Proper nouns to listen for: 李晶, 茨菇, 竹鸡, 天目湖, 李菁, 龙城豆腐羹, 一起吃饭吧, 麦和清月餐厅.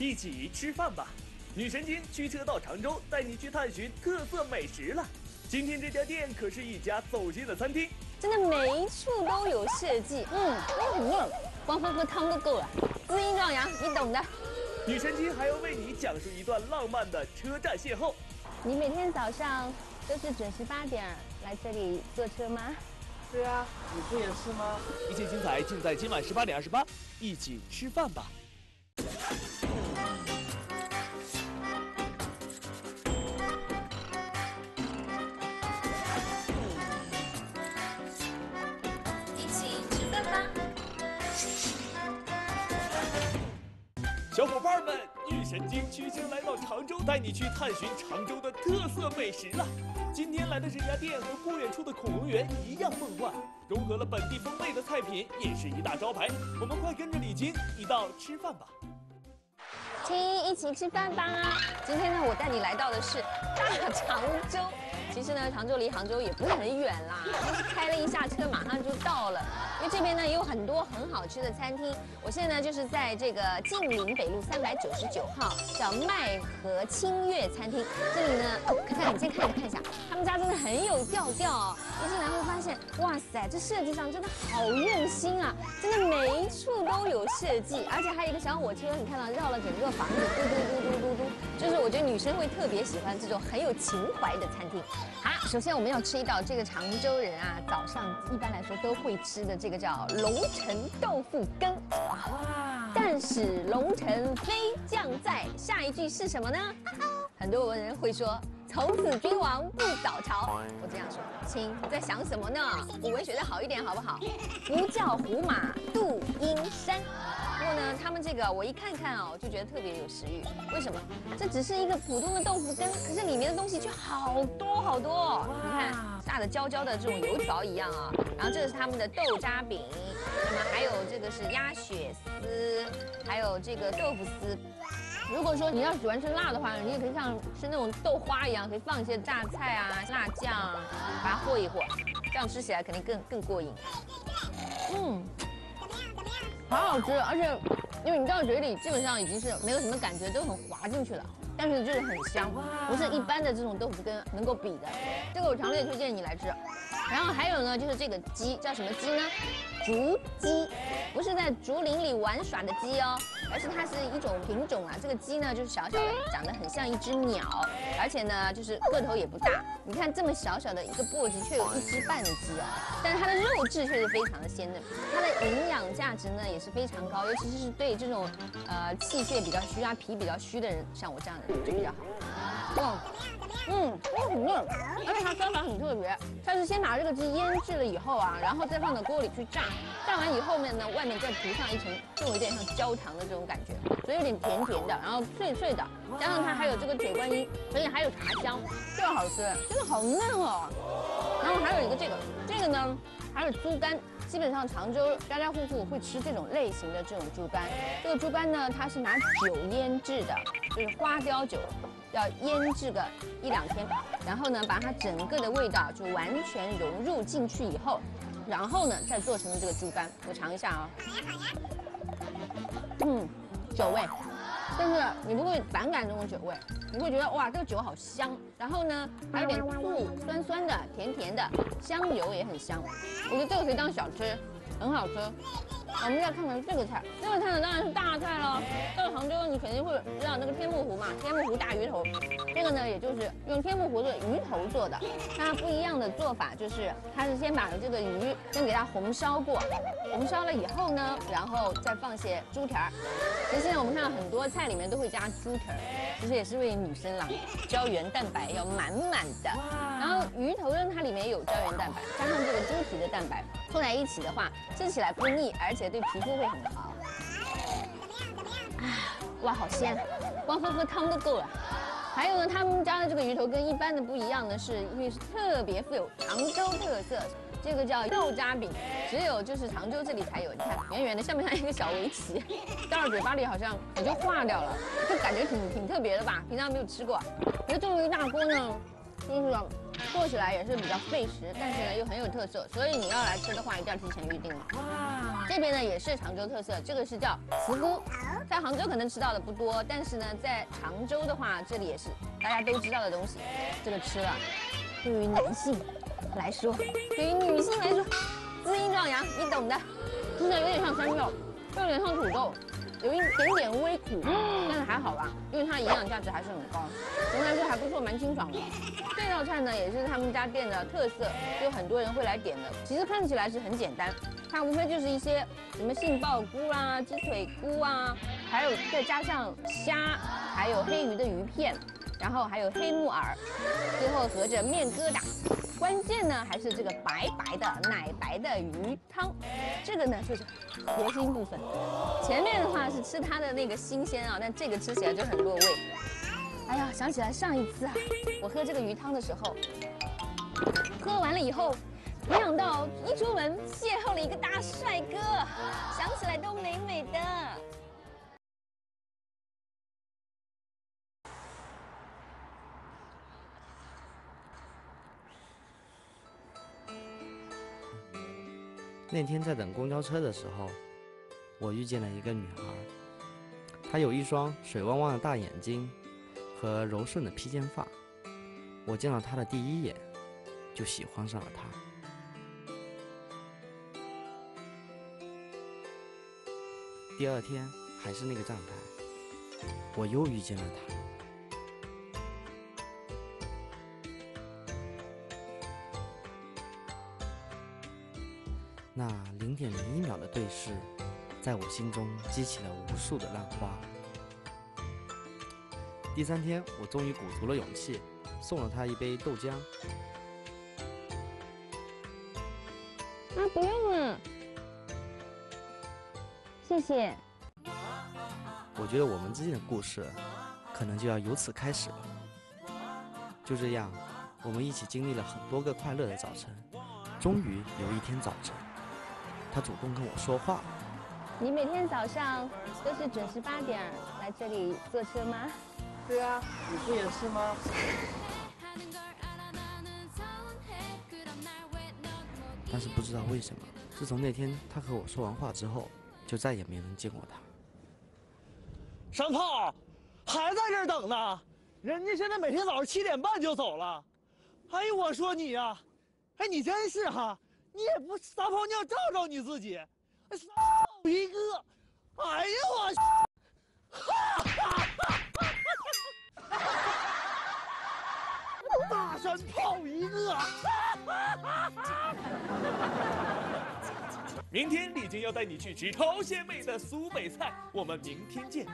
一起吃饭吧！女神经驱车到常州，带你去探寻特色美食了。今天这家店可是一家走心的餐厅，真的每一处都有设计。光喝喝汤都够了，滋阴壮阳，你懂的。女神经还要为你讲述一段浪漫的车站邂逅。你每天早上都是准时8点来这里坐车吗？对啊，你不也是吗？一切精彩尽在今晚18:28，一起吃饭吧。 小伙伴们，女神经驱车来到常州，带你去探寻常州的特色美食了。今天来的这家店和不远处的恐龙园一样梦幻，融合了本地风味的菜品也是一大招牌。我们快跟着李晶一道吃饭吧！亲，一起吃饭吧！今天呢，我带你来到的是大常州。其实呢，常州离杭州也不是很远啦，开了一下车马上就到了。 因为这边呢也有很多很好吃的餐厅，我现在呢就是在这个晋陵北路399号，叫麦和清月餐厅。这里呢，看看你先看一下，他们家真的很有调调哦。一进来会发现，哇塞，这设计上真的好用心啊！真的每一处都有设计，而且还有一个小火车，你看到绕了整个房子，嘟嘟嘟嘟嘟嘟，就是我觉得女生会特别喜欢这种很有情怀的餐厅。好，首先我们要吃一道这个常州人啊早上一般来说都会吃的这个。 这个叫龙城豆腐羹，哇！但使龙城飞将在，下一句是什么呢？很多文人会说从此君王不早朝，我这样说，亲，你在想什么呢？古文学的好一点好不好？不教胡马度阴山。不过呢，他们这个我一看看哦，就觉得特别有食欲。为什么？这只是一个普通的豆腐羹，可是里面的东西却好多好多、哦。你看。 大的焦焦的这种油条一样啊，然后这个是他们的豆渣饼，那么还有这个是鸭血丝，还有这个豆腐丝。如果说你要喜欢吃辣的话，你也可以像吃那种豆花一样，可以放一些榨菜啊、辣酱，把它和一和，这样吃起来肯定更过瘾。嗯，好好吃，而且因为你到嘴里基本上已经是没有什么感觉，都很滑进去了。 但是就是很香，不是一般的这种豆腐羹能够比的。这个我强烈推荐你来吃。然后还有呢，就是这个鸡叫什么鸡呢？竹鸡，不是在竹林里玩耍的鸡哦，而是它是一种品种啊。这个鸡呢就是小小的，长得很像一只鸟，而且呢就是个头也不大。你看这么小小的一个脖子，却有1只半的鸡哦，但是它的肉质却是非常的鲜嫩，它的营养价值呢也是非常高，尤其是对这种气血比较虚啊、脾比较虚的人，像我这样的。 就比较好，很嫩，而且它做法很特别，它是先把这个鸡腌制了以后啊，然后再放到锅里去炸，炸完以后面呢，外面再涂上一层，就有点像焦糖的这种感觉，所以有点甜甜的，然后脆脆的，加上它还有这个铁观音，而且还有茶香，这个好吃，这个好嫩哦。然后还有一个这个呢，还有猪肝。 基本上常州家家户户会吃这种类型的这种猪肝，这个猪肝呢，它是拿酒腌制的，就是花雕酒，要腌制个1-2天，然后呢，把它整个的味道就完全融入进去以后，然后呢，再做成这个猪肝。我尝一下啊、酒味，但是你不会反感这种酒味，你会觉得哇，这个酒好香，然后呢，还有点醋，酸酸的，甜甜的。 香油也很香，我觉得这个可以当小吃，很好吃。我们再看看这个菜，这个菜呢当然是大菜喽。到了杭州，你肯定会知道那个天目湖嘛，天目湖大鱼头。这个呢，也就是用天目湖的鱼头做的。那不一样的做法就是，它是先把这个鱼先给它红烧过，红烧了以后呢，然后再放些猪蹄儿。其实现在我们看到很多菜里面都会加猪蹄儿，其实也是为女生啦，胶原蛋白要满满的。然后鱼头呢，它里面也有胶原蛋白，加上这个猪蹄的蛋白，混在一起的话，吃起来不腻，而且对皮肤会很好。哇，好鲜！光喝喝汤都够了。还有呢，他们家的这个鱼头跟一般的不一样的是，因为是特别富有常州特色。 这个叫豆渣饼，只有就是常州这里才有。你看，圆圆的，像不像一个小围棋？到了嘴巴里好像也就化掉了，就感觉挺特别的吧？平常没有吃过。那这么一大锅呢，就是做起来也是比较费时，但是呢又很有特色。所以你要来吃的话，一定要提前预定了。这边呢也是常州特色，这个是叫茨菇，在杭州可能吃到的不多，但是呢，在常州的话，这里也是大家都知道的东西。这个吃了，对于男性来说，对于女性来说，滋阴壮阳，你懂的。吃的有点像山药，又有点像土豆，有一点点微苦，但是还好吧，因为它的营养价值还是很高，总的来说还不错，蛮清爽的。这道菜呢，也是他们家店的特色，就很多人会来点的。其实看起来是很简单。 它无非就是一些什么杏鲍菇啊、鸡腿菇啊，还有再加上虾，还有黑鱼的鱼片，然后还有黑木耳，最后和着面疙瘩。关键呢还是这个白白的奶白的鱼汤，这个呢就是核心部分。前面的话是吃它的那个新鲜啊，但这个吃起来就很落味。哎呀，想起来上一次啊，我喝这个鱼汤的时候，喝完了以后。 没想到一出门邂逅了一个大帅哥，想起来都美美的。那天在等公交车的时候，我遇见了一个女孩，她有一双水汪汪的大眼睛和柔顺的披肩发。我见到她的第一眼，就喜欢上了她。 第二天还是那个站台，我又遇见了他。那0.01秒的对视，在我心中激起了无数的浪花。第三天，我终于鼓足了勇气，送了他一杯豆浆。啊，不用了。 谢谢。我觉得我们之间的故事，可能就要由此开始了。就这样，我们一起经历了很多个快乐的早晨。终于有一天早晨，他主动跟我说话。你每天早上都是准时8点来这里坐车吗？对啊，你不也是吗？但是不知道为什么，自从那天他和我说完话之后。 就再也没能见过他。山炮，还在这儿等呢，人家现在每天早上7点半就走了。哎，我说你呀、啊，哎，你真是哈，你也不撒泡尿照照你自己，哎，一个，哎呀我，哈哈哈哈，大山炮一个。明天李菁要带你去吃超鲜美的苏北菜，我们明天见。